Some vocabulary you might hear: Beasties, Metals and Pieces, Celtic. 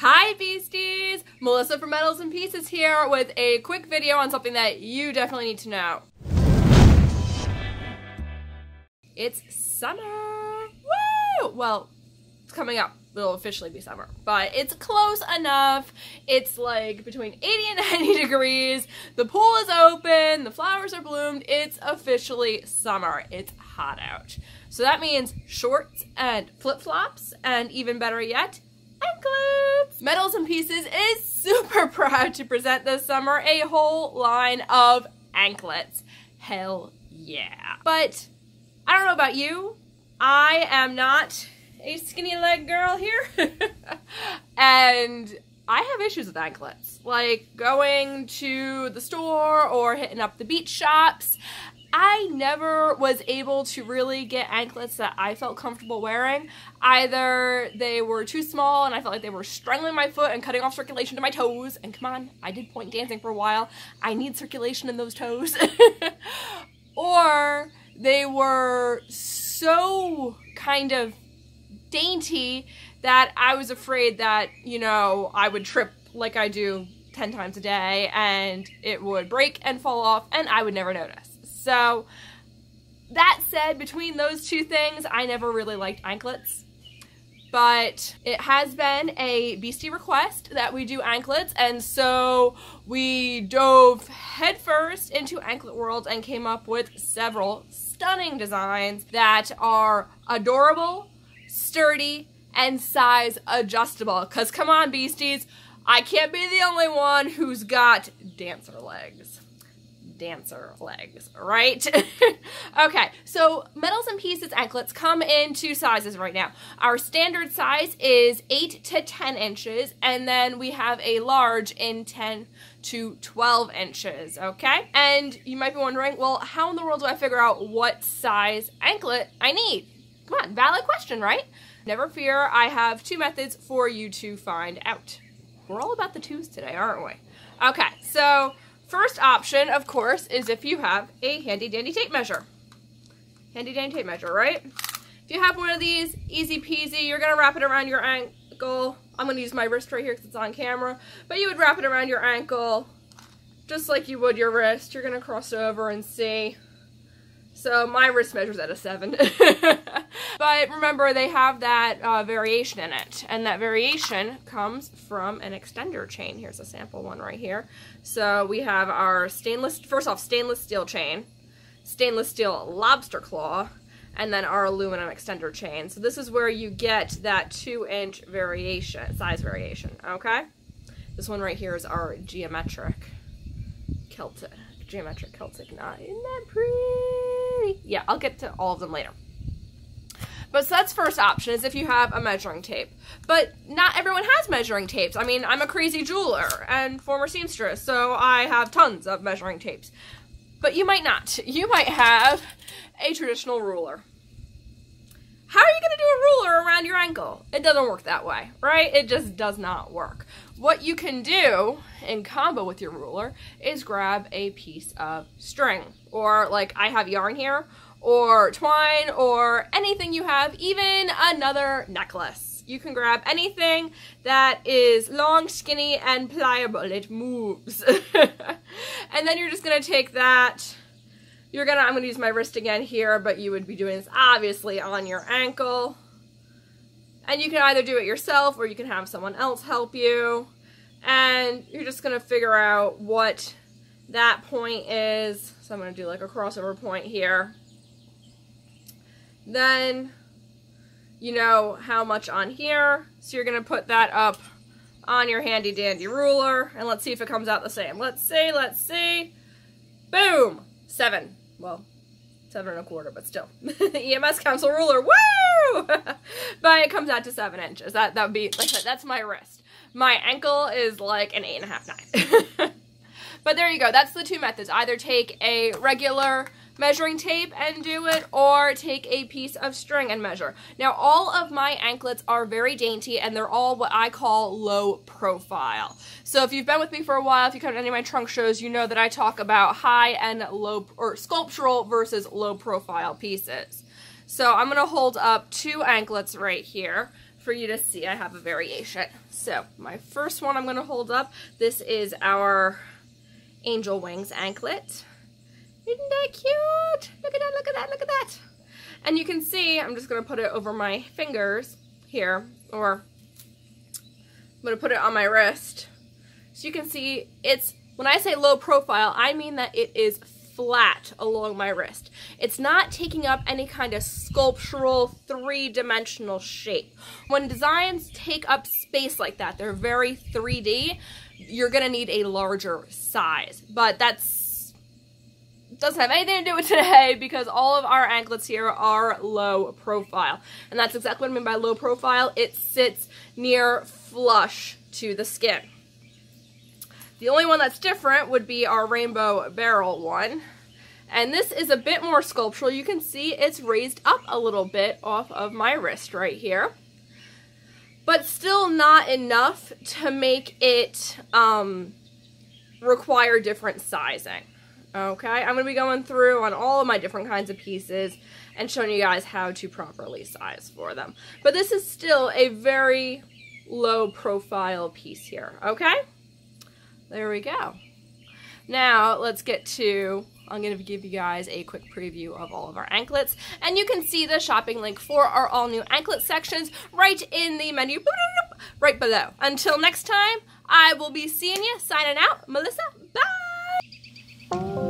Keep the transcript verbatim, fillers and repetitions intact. Hi Beasties! Melissa from Metals and Pieces here with a quick video on something that you definitely need to know. It's summer! Woo! Well, it's coming up. It'll officially be summer, but it's close enough. It's like between eighty and ninety degrees. The pool is open. The flowers are bloomed. It's officially summer. It's hot out. So that means shorts and flip-flops and, even better yet, anklets. Metals and Pieces is super proud to present this summer a whole line of anklets. Hell yeah. But I don't know about you, I am not a skinny leg girl here. And I have issues with anklets. Like going to the store or hitting up the beach shops, I never was able to really get anklets that I felt comfortable wearing. Either they were too small and I felt like they were strangling my foot and cutting off circulation to my toes. And come on, I did point dancing for a while. I need circulation in those toes. Or they were so kind of dainty that I was afraid that, you know, I would trip like I do ten times a day and it would break and fall off and I would never notice. So, that said, between those two things, I never really liked anklets, but it has been a Beastie request that we do anklets, and so we dove headfirst into anklet world and came up with several stunning designs that are adorable, sturdy, and size adjustable, because come on, Beasties, I can't be the only one who's got dancer legs. dancer legs, right? Okay, so Metals and Pieces anklets come in two sizes right now. Our standard size is eight to ten inches, and then we have a large in ten to twelve inches, okay? And you might be wondering, well, how in the world do I figure out what size anklet I need? Come on, valid question, right? Never fear, I have two methods for you to find out. We're all about the twos today, aren't we? Okay, so first option, of course, is if you have a handy-dandy tape measure. Handy-dandy tape measure, right? If you have one of these, easy-peasy, you're going to wrap it around your ankle. I'm going to use my wrist right here because it's on camera. But you would wrap it around your ankle just like you would your wrist. You're going to cross over and see. So my wrist measures at a seven. But remember, they have that uh, variation in it. And that variation comes from an extender chain. Here's a sample one right here. So we have our stainless, first off, stainless steel chain, stainless steel lobster claw, and then our aluminum extender chain. So this is where you get that two inch variation, size variation, okay? This one right here is our geometric Celtic, geometric Celtic knot. Isn't that pretty? Yeah, I'll get to all of them later. But so that's first option, is if you have a measuring tape. But not everyone has measuring tapes. I mean, I'm a crazy jeweler and former seamstress, so I have tons of measuring tapes. But you might not. You might have a traditional ruler. How are you going to do a ruler around your ankle? It doesn't work that way, right? It just does not work. What you can do in combo with your ruler is grab a piece of string. Or, like, I have yarn here, or twine, or anything you have, even another necklace. You can grab anything that is long, skinny, and pliable. It moves. And then you're just gonna take that, you're gonna, I'm gonna use my wrist again here, but you would be doing this obviously on your ankle. And you can either do it yourself or you can have someone else help you. And you're just gonna figure out what that point is. So I'm gonna do like a crossover point here. Then you know how much on here, so you're going to put that up on your handy dandy ruler, and let's see if it comes out the same. Let's see, let's see. Boom! Seven. Well, seven and a quarter, but still. E M S Council ruler, woo! But it comes out to seven inches. That that would be, like I said, that's my wrist. My ankle is like an eight and a half, nine. But there you go. That's the two methods. Either take a regular measuring tape and do it, or take a piece of string and measure. Now, all of my anklets are very dainty, and they're all what I call low profile. So if you've been with me for a while, if you come to any of my trunk shows, you know that I talk about high and low, or sculptural versus low profile pieces. So I'm going to hold up two anklets right here for you to see I have a variation. So my first one I'm going to hold up, this is our angel wings anklet. Isn't that cute? Look at that, look at that, look at that. And you can see, I'm just going to put it over my fingers here, or I'm going to put it on my wrist. So you can see it's, when I say low profile, I mean that it is flat along my wrist. It's not taking up any kind of sculptural three-dimensional shape. When designs take up space like that, they're very three D, you're going to need a larger size. But that's doesn't have anything to do with today, because all of our anklets here are low profile. And that's exactly what I mean by low profile. It sits near flush to the skin. The only one that's different would be our rainbow barrel one. And this is a bit more sculptural. You can see it's raised up a little bit off of my wrist right here. But still not enough to make it um, require different sizing. Okay, I'm going to be going through on all of my different kinds of pieces and showing you guys how to properly size for them. But this is still a very low profile piece here, okay? There we go. Now let's get to, I'm going to give you guys a quick preview of all of our anklets. And you can see the shopping link for our all new anklet sections right in the menu, right below. Until next time, I will be seeing you. Signing out, Melissa, bye!